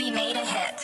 be made a hit.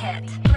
hit, bro.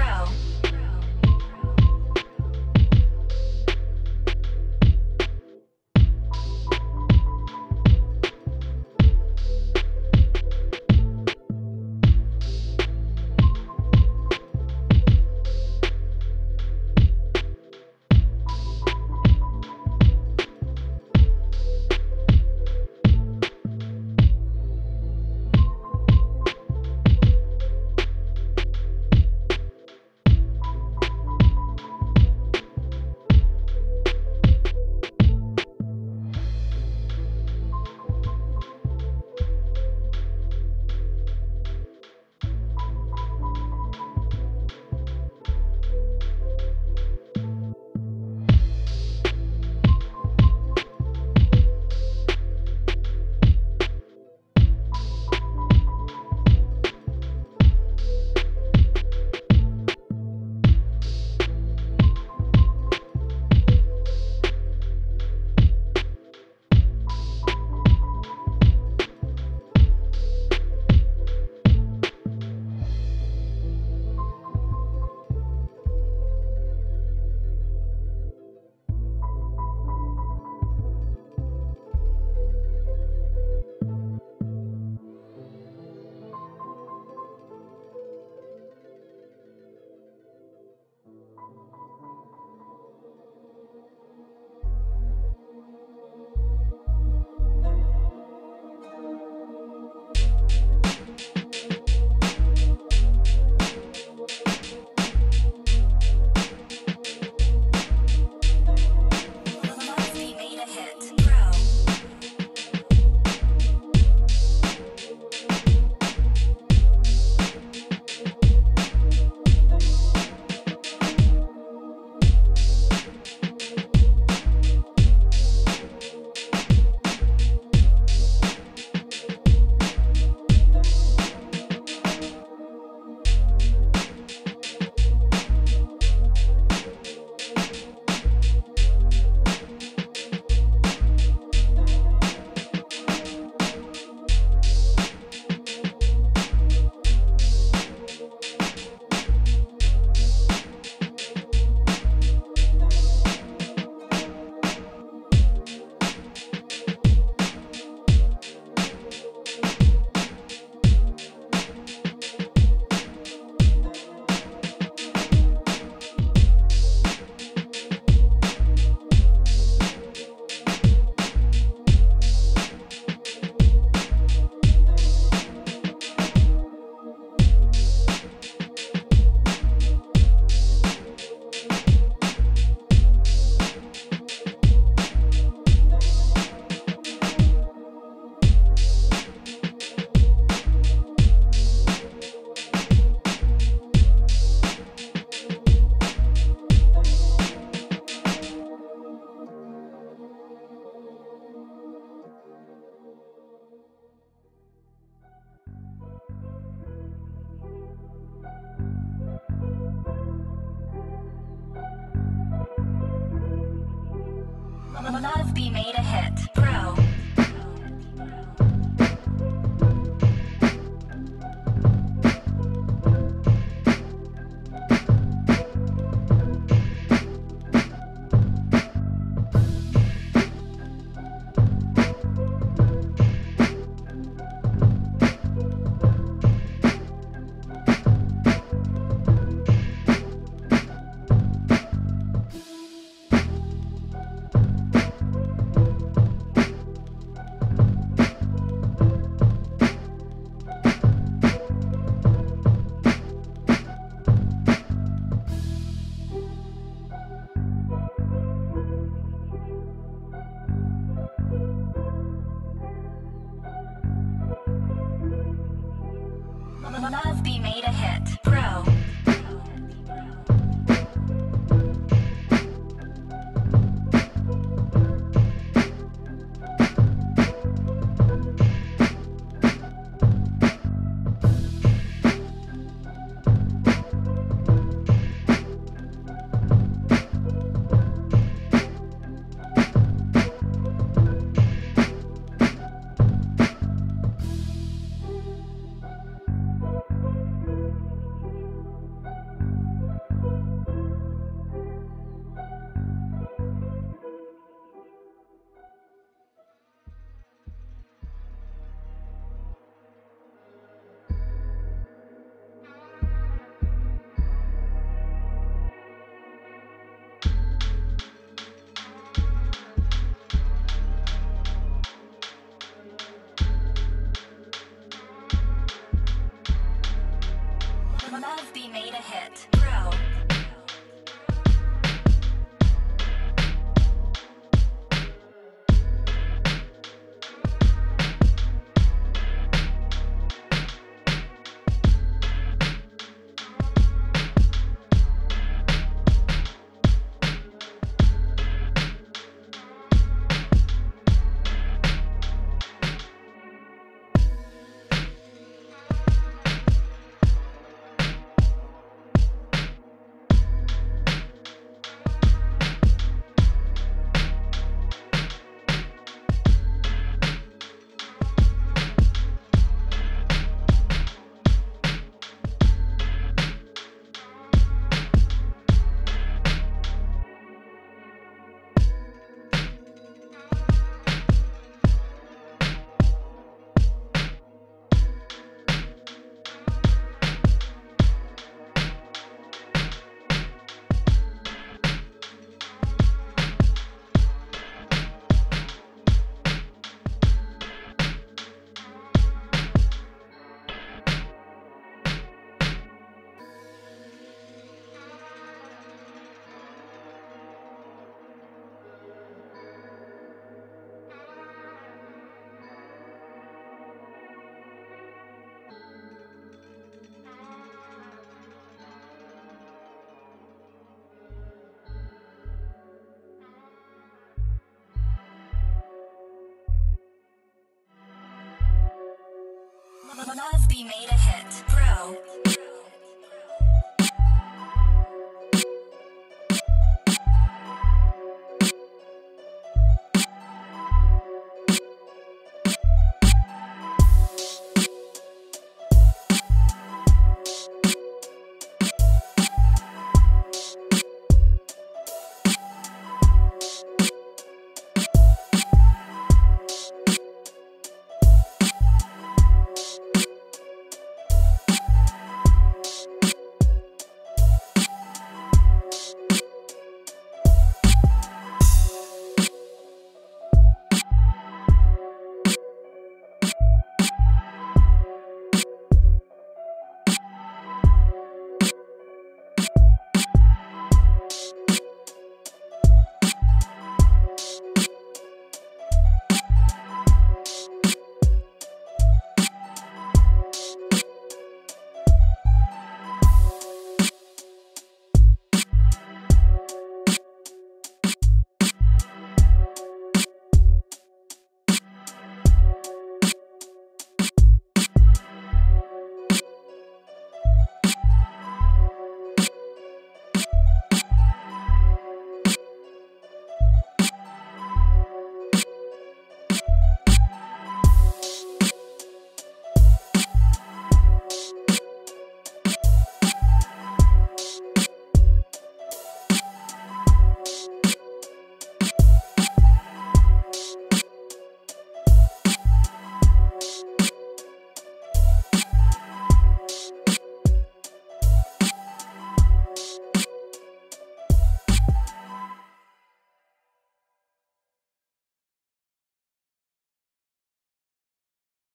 Will not be made a hit, bro. Must be made a hit, bro.